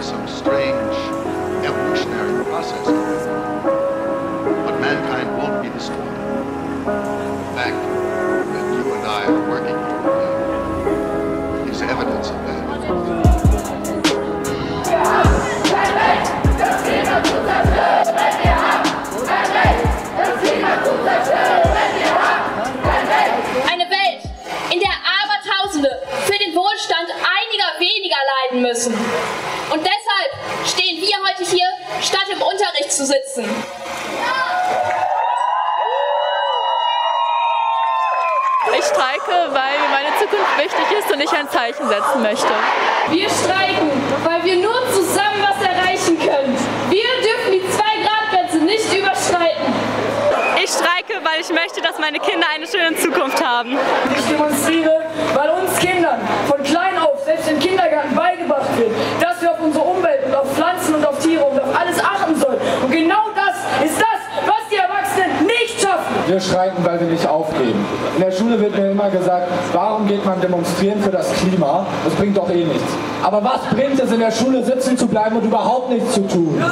there's some strange evolutionary process going on. But mankind won't be destroyed. The fact that you and I are working here today is evidence of that. Müssen. Und deshalb stehen wir heute hier, statt im Unterricht zu sitzen. Ich streike, weil mir meine Zukunft wichtig ist und ich ein Zeichen setzen möchte. Wir streiken, weil wir nur zusammen was erreichen können. Wir dürfen die 2-Grad-Grenze nicht überschreiten. Ich streike, weil ich möchte, dass meine Kinder eine schöne Zukunft haben. Ich demonstriere, weil uns Kindern von klein auf, selbst im Kindergarten, beigebracht wird, dass wir auf unsere Umwelt und auf Pflanzen und auf Tiere und auf alles achten sollen. Und genau das ist das, was die Erwachsenen nicht schaffen. Wir streiken, weil wir nicht aufgeben. In der Schule wird mir immer gesagt, warum geht man demonstrieren für das Klima? Das bringt doch eh nichts. Aber was bringt es, in der Schule sitzen zu bleiben und überhaupt nichts zu tun?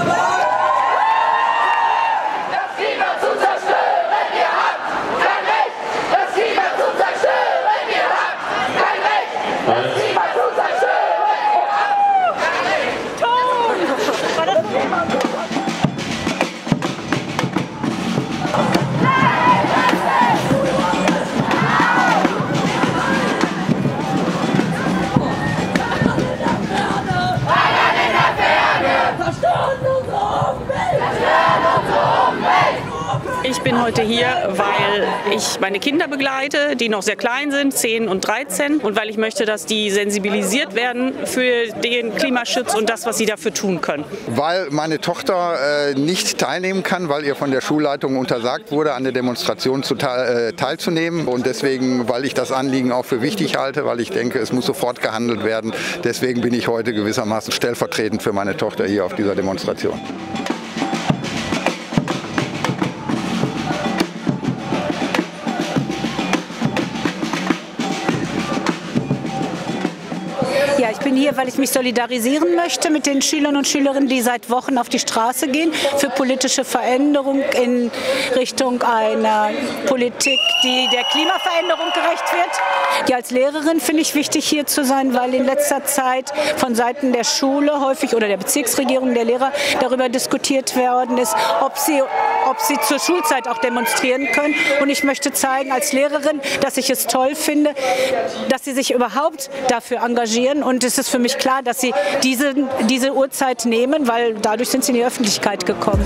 Ich bin heute hier, weil ich meine Kinder begleite, die noch sehr klein sind, 10 und 13. Und weil ich möchte, dass die sensibilisiert werden für den Klimaschutz und das, was sie dafür tun können. Weil meine Tochter nicht teilnehmen kann, weil ihr von der Schulleitung untersagt wurde, an der Demonstration teilzunehmen. Und deswegen, weil ich das Anliegen auch für wichtig halte, weil ich denke, es muss sofort gehandelt werden. Deswegen bin ich heute gewissermaßen stellvertretend für meine Tochter hier auf dieser Demonstration. Ja, ich bin hier, weil ich mich solidarisieren möchte mit den Schülern und Schülerinnen, die seit Wochen auf die Straße gehen für politische Veränderung in Richtung einer Politik, die der Klimaveränderung gerecht wird. Ja, als Lehrerin finde ich wichtig, hier zu sein, weil in letzter Zeit von Seiten der Schule häufig oder der Bezirksregierung, der Lehrer darüber diskutiert worden ist, ob sie zur Schulzeit auch demonstrieren können. Und ich möchte zeigen als Lehrerin, dass ich es toll finde, dass sie sich überhaupt dafür engagieren. Und es ist für mich klar, dass sie diese Uhrzeit nehmen, weil dadurch sind sie in die Öffentlichkeit gekommen.